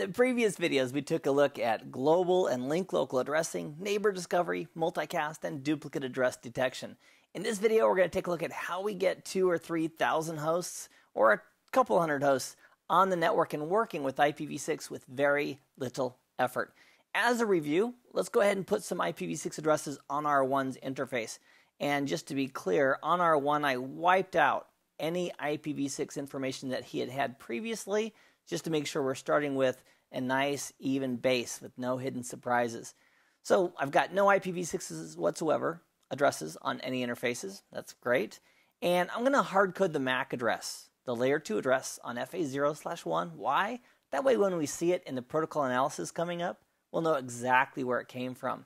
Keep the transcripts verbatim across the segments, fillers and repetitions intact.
In the previous videos, we took a look at global and link local addressing, neighbor discovery, multicast, and duplicate address detection. In this video, we're going to take a look at how we get two or three thousand hosts, or a couple hundred hosts, on the network and working with I P v six with very little effort. As a review, let's go ahead and put some I P v six addresses on R one's interface. And just to be clear, on R one, I wiped out any I P v six information that he had had previously, just to make sure we're starting with a nice, even base with no hidden surprises. So I've got no I P v sixes whatsoever addresses on any interfaces. That's great. And I'm going to hard code the M A C address, the layer two address on F A zero slash one. Why? That way when we see it in the protocol analysis coming up, we'll know exactly where it came from.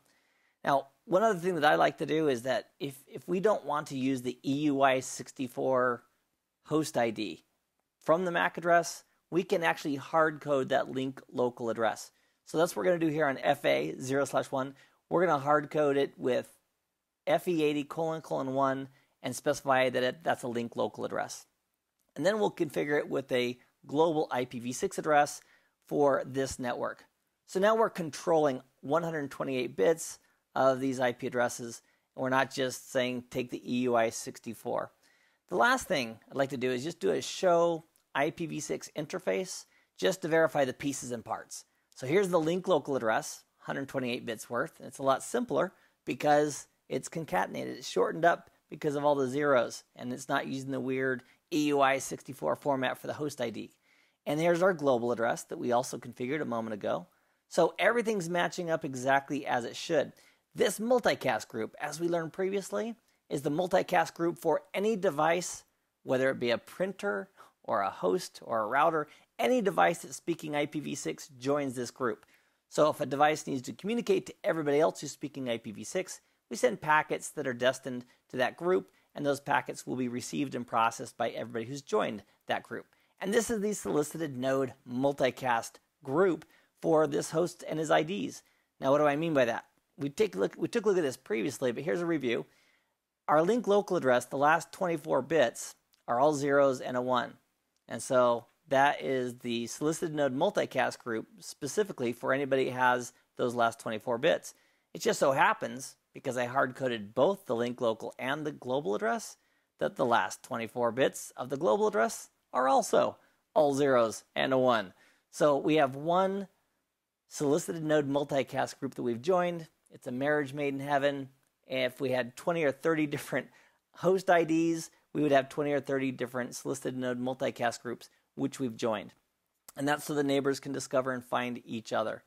Now, one other thing that I like to do is that if, if we don't want to use the E U I sixty-four host I D from the M A C address, we can actually hard code that link local address. So that's what we're going to do here on F A zero slash one. We're going to hard code it with F E eighty colon colon one and specify that it, that's a link local address. And then we'll configure it with a global I P v six address for this network. So now we're controlling one hundred twenty-eight bits of these I P addresses, and we're not just saying take the E U I sixty-four. The last thing I'd like to do is just do a show I P v six interface just to verify the pieces and parts. So here's the link local address, one hundred twenty-eight bits worth, and it's a lot simpler because it's concatenated. It's shortened up because of all the zeros, and it's not using the weird E U I sixty-four format for the host I D. And here's our global address that we also configured a moment ago. So everything's matching up exactly as it should. This multicast group, as we learned previously, is the multicast group for any device, whether it be a printer or a host or a router. Any device that's speaking I P v six joins this group. So if a device needs to communicate to everybody else who's speaking I P v six, we send packets that are destined to that group, and those packets will be received and processed by everybody who's joined that group. And this is the solicited node multicast group for this host and his I Ds. Now, what do I mean by that? We, take a look, we took a look at this previously, but here's a review. Our link local address, the last twenty-four bits, are all zeros and a one. And so that is the solicited node multicast group specifically for anybody who has those last twenty-four bits. It just so happens, because I hard-coded both the link local and the global address, that the last twenty-four bits of the global address are also all zeros and a one. So we have one solicited node multicast group that we've joined. It's a marriage made in heaven. If we had twenty or thirty different host I Ds, we would have twenty or thirty different solicited node multicast groups, which we've joined. And that's so the neighbors can discover and find each other.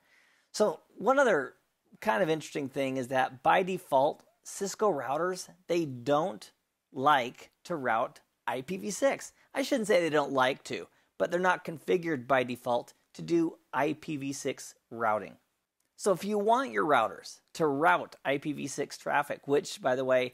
So one other kind of interesting thing is that by default, Cisco routers, they don't like to route I P v six. I shouldn't say they don't like to, but they're not configured by default to do I P v six routing. So if you want your routers to route I P v six traffic, which, by the way,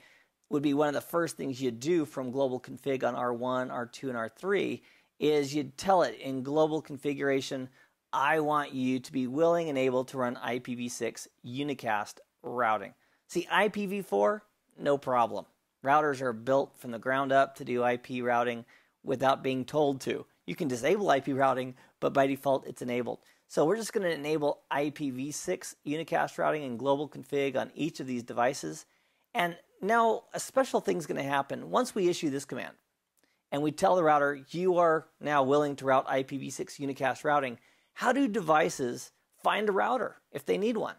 would be one of the first things you do from global config on R one, R two, and R three, is you'd tell it in global configuration, I want you to be willing and able to run I P v six unicast routing. See, I P v four, no problem. Routers are built from the ground up to do I P routing without being told to. You can disable I P routing, but by default it's enabled. So we're just going to enable I P v six unicast routing and global config on each of these devices. And now a special thing's going to happen once we issue this command and we tell the router, you are now willing to route I P v six unicast routing. How do devices find a router if they need one?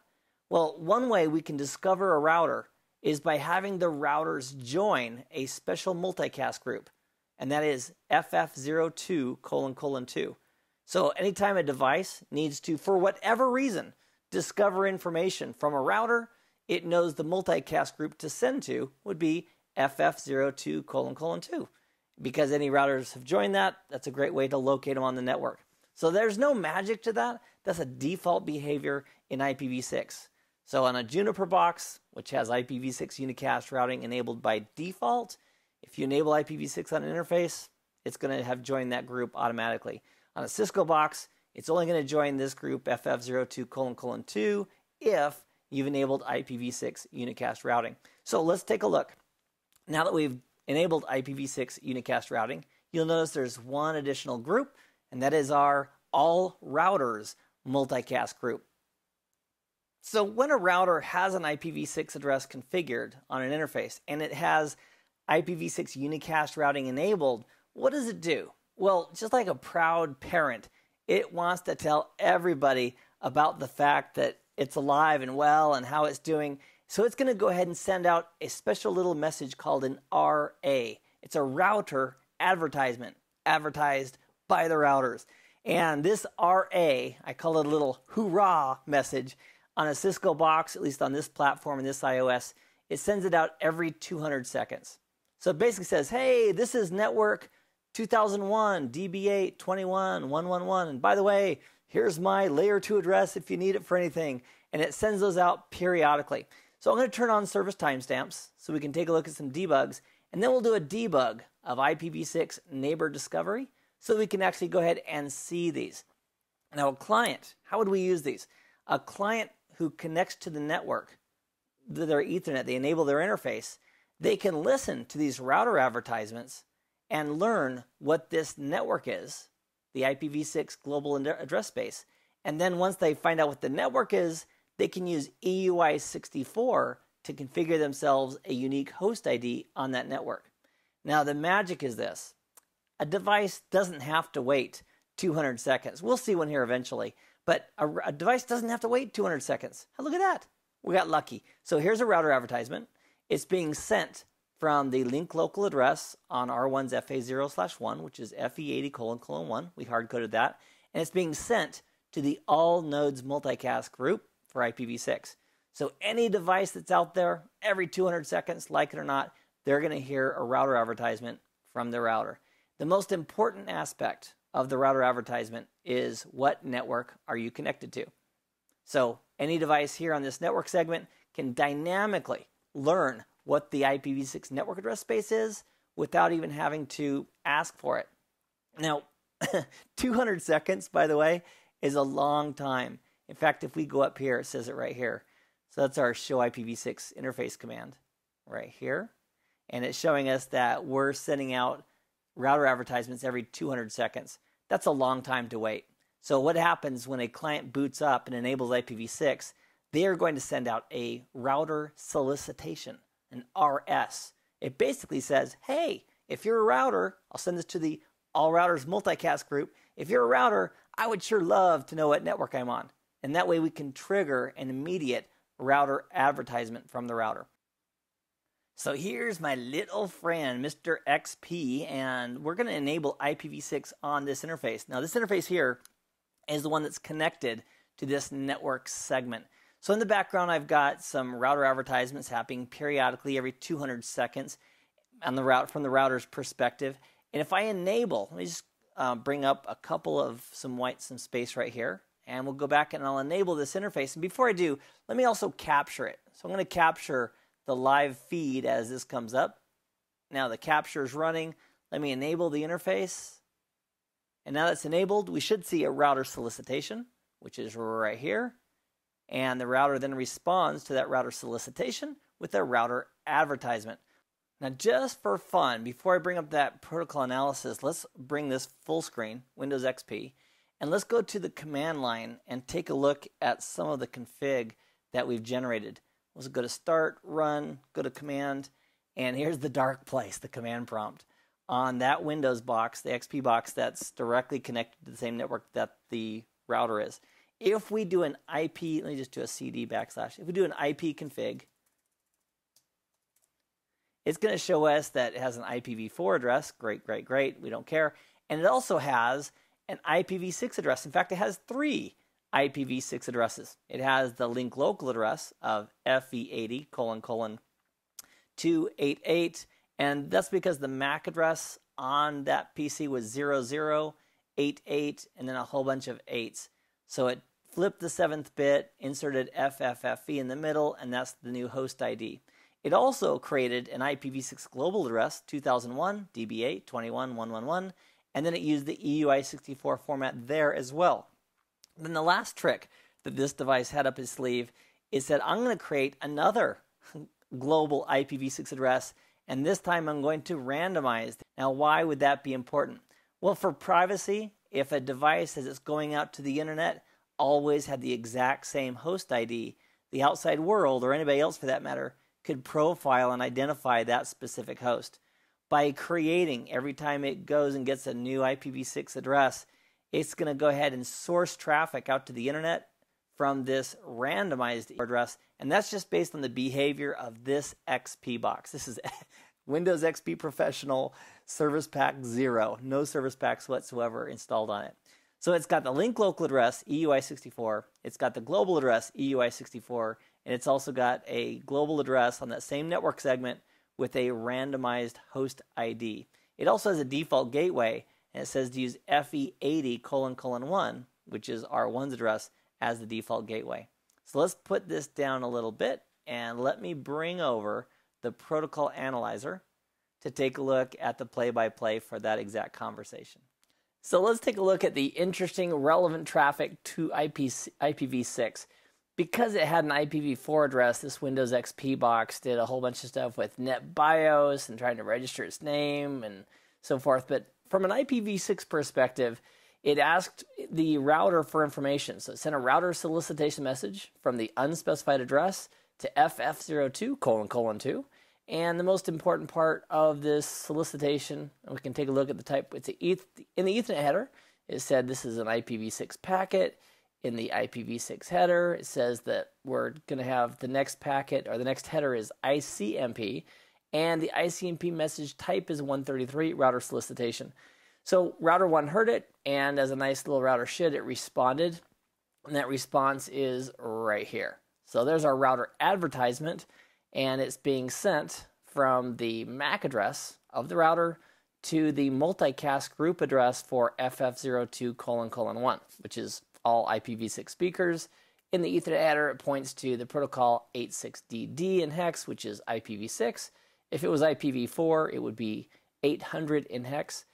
Well, one way we can discover a router is by having the routers join a special multicast group, and that is F F zero two colon colon two. So anytime a device needs to, for whatever reason, discover information from a router, it knows the multicast group to send to would be F F zero two colon colon two. Because any routers have joined that, that's a great way to locate them on the network. So there's no magic to that. That's a default behavior in I P v six. So on a Juniper box, which has I P v six unicast routing enabled by default, if you enable I P v six on an interface, it's going to have joined that group automatically. On a Cisco box, it's only going to join this group F F zero two colon colon two if you've enabled I P v six unicast routing. So let's take a look. Now that we've enabled I P v six unicast routing, you'll notice there's one additional group, and that is our all routers multicast group. So when a router has an I P v six address configured on an interface and it has I P v six unicast routing enabled, what does it do? Well, just like a proud parent, it wants to tell everybody about the fact that it's alive and well and how it's doing. So it's going to go ahead and send out a special little message called an R A. It's a router advertisement, advertised by the routers. And this R A, I call it a little hoorah message, on a Cisco box, at least on this platform and this iOS, it sends it out every two hundred seconds. So it basically says, hey, this is network two thousand one D B eight twenty-one one eleven. And by the way, here's my layer two address if you need it for anything. And it sends those out periodically. So I'm going to turn on service timestamps so we can take a look at some debugs. And then we'll do a debug of I P v six neighbor discovery so we can actually go ahead and see these. Now a client, how would we use these? A client who connects to the network, their Ethernet, they enable their interface, they can listen to these router advertisements and learn what this network is, the I P v six global address space. And then once they find out what the network is, they can use E U I sixty-four to configure themselves a unique host I D on that network. Now the magic is this. A device doesn't have to wait two hundred seconds. We'll see one here eventually. But a, a device doesn't have to wait two hundred seconds. Oh, look at that. We got lucky. So here's a router advertisement. It's being sent from the link local address on R one's F A zero slash one, which is F E eighty colon colon one. We hard-coded that. And it's being sent to the all nodes multicast group for I P v six. So any device that's out there, every two hundred seconds, like it or not, they're going to hear a router advertisement from the router. The most important aspect of the router advertisement is what network are you connected to. So any device here on this network segment can dynamically learn what the I P v six network address space is without even having to ask for it. Now, two hundred seconds, by the way, is a long time. In fact, if we go up here, it says it right here. So that's our show I P v six interface command right here. And it's showing us that we're sending out router advertisements every two hundred seconds. That's a long time to wait. So what happens when a client boots up and enables I P v six? They are going to send out a router solicitation, an R S. It basically says, hey, if you're a router, I'll send this to the All Routers Multicast group. If you're a router, I would sure love to know what network I'm on. And that way we can trigger an immediate router advertisement from the router. So here's my little friend, Mister X P, and we're going to enable I P v six on this interface. Now, this interface here is the one that's connected to this network segment. So in the background, I've got some router advertisements happening periodically every two hundred seconds on the route from the router's perspective. And if I enable, let me just uh, bring up a couple of some white, some space right here, and we'll go back and I'll enable this interface. And before I do, let me also capture it. So I'm going to capture the live feed as this comes up. Now the capture is running. Let me enable the interface. And now that's enabled, we should see a router solicitation, which is right here. And the router then responds to that router solicitation with a router advertisement. Now just for fun, before I bring up that protocol analysis, let's bring this full screen, Windows X P, and let's go to the command line and take a look at some of the config that we've generated. Let's go to start, run, go to command, and here's the dark place, the command prompt. On that Windows box, the X P box that's directly connected to the same network that the router is. If we do an I P, let me just do a C D backslash. If we do an I P config, it's going to show us that it has an I P v four address. Great, great, great. We don't care. And it also has an I P v six address. In fact, it has three I P v six addresses. It has the link local address of F E eighty colon colon two eighty-eight, and that's because the MAC address on that P C was zero zero eight eight and then a whole bunch of eights. So it flipped the seventh bit, inserted F F F E in the middle, and that's the new host I D. It also created an I P v six global address, two thousand one D B eight twenty-one one eleven, and then it used the E U I sixty-four format there as well. Then the last trick that this device had up his sleeve is that I'm going to create another global I P v six address, and this time I'm going to randomize. Now, why would that be important? Well, for privacy, if a device as it's going out to the internet, always had the exact same host I D, the outside world, or anybody else for that matter, could profile and identify that specific host. By creating, every time it goes and gets a new I P v six address, it's going to go ahead and source traffic out to the internet from this randomized address, and that's just based on the behavior of this X P box. This is Windows X P Professional Service Pack zero. No service packs whatsoever installed on it. So it's got the link local address, E U I sixty-four. It's got the global address, E U I sixty-four. And it's also got a global address on that same network segment with a randomized host I D. It also has a default gateway, and it says to use F E eighty colon colon one, which is R one's address, as the default gateway. So let's put this down a little bit, and let me bring over the protocol analyzer to take a look at the play-by-play for that exact conversation. So let's take a look at the interesting relevant traffic to I P v six. Because it had an I P v four address, this Windows X P box did a whole bunch of stuff with NetBIOS and trying to register its name and so forth. But from an I P v six perspective, it asked the router for information. So it sent a router solicitation message from the unspecified address to F F zero two colon colon two. And the most important part of this solicitation, and we can take a look at the type, it's a, in the Ethernet header, it said this is an I P v six packet. In the I P v six header, it says that we're going to have the next packet, or the next header is I C M P, and the I C M P message type is one thirty-three, router solicitation. So router one heard it, and as a nice little router should, it responded, and that response is right here. So there's our router advertisement, and it's being sent from the M A C address of the router to the multicast group address for F F zero two colon colon one, which is all I P v six speakers. In the Ethernet header, it points to the protocol eighty-six D D in hex, which is I P v six. If it was I P v four, it would be eight hundred in hex.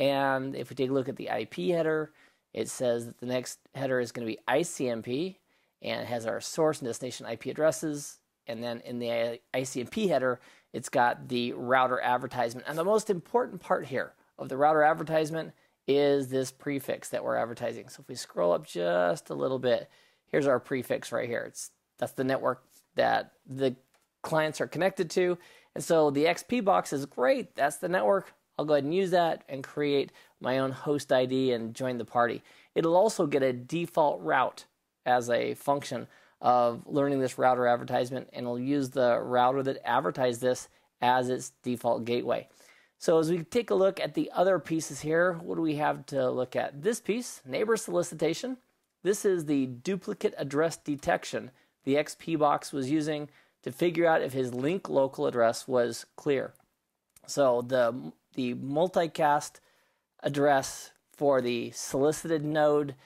And if we take a look at the I P header, it says that the next header is going to be I C M P, and it has our source and destination I P addresses. And then in the I C M P header, it's got the router advertisement. And the most important part here of the router advertisement is this prefix that we're advertising. So if we scroll up just a little bit, here's our prefix right here. It's, that's the network that the clients are connected to. And so the X P box is great. That's the network. I'll go ahead and use that and create my own host I D and join the party. It'll also get a default route as a function of learning this router advertisement, and it'll use the router that advertised this as its default gateway. So as we take a look at the other pieces here, what do we have to look at? This piece, neighbor solicitation. This is the duplicate address detection the X P box was using to figure out if his link local address was clear. So the, the multicast address for the solicited node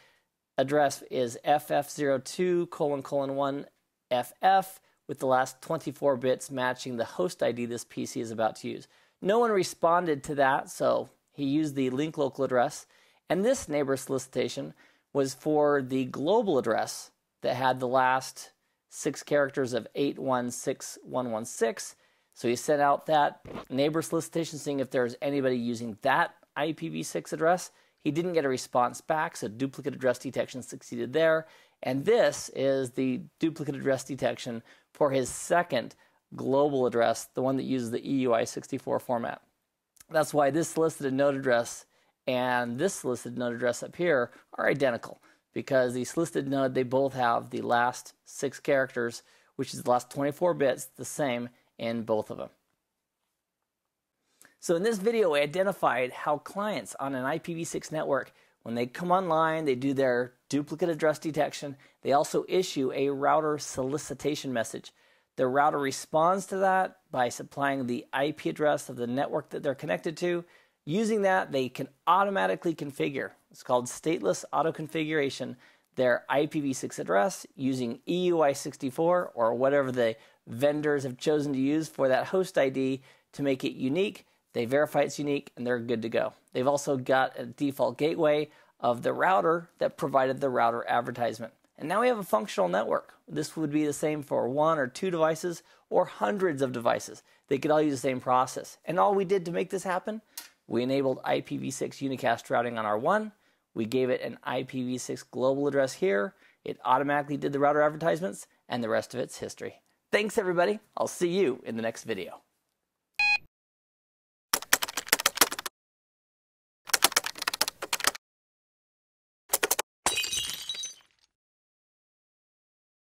address is F F zero two colon colon one F F, with the last twenty-four bits matching the host I D this P C is about to use. No one responded to that, so he used the link local address. And this neighbor solicitation was for the global address that had the last six characters of eight one six one one six. So he sent out that neighbor solicitation seeing if there's anybody using that I P v six address. He didn't get a response back, so duplicate address detection succeeded there. And this is the duplicate address detection for his second global address, the one that uses the E U I sixty-four format. That's why this solicited node address and this solicited node address up here are identical, because the solicited node, they both have the last six characters, which is the last twenty-four bits, the same in both of them. So in this video, we identified how clients on an I P v six network, when they come online, they do their duplicate address detection. They also issue a router solicitation message. The router responds to that by supplying the I P address of the network that they're connected to. Using that, they can automatically configure, it's called stateless auto-configuration, their I P v six address using E U I sixty-four or whatever the vendors have chosen to use for that host I D to make it unique. They verify it's unique, and they're good to go. They've also got a default gateway of the router that provided the router advertisement. And now we have a functional network. This would be the same for one or two devices or hundreds of devices. They could all use the same process. And all we did to make this happen, we enabled I P v six unicast routing on R one. We gave it an I P v six global address here. It automatically did the router advertisements, and the rest of it's history. Thanks, everybody. I'll see you in the next video.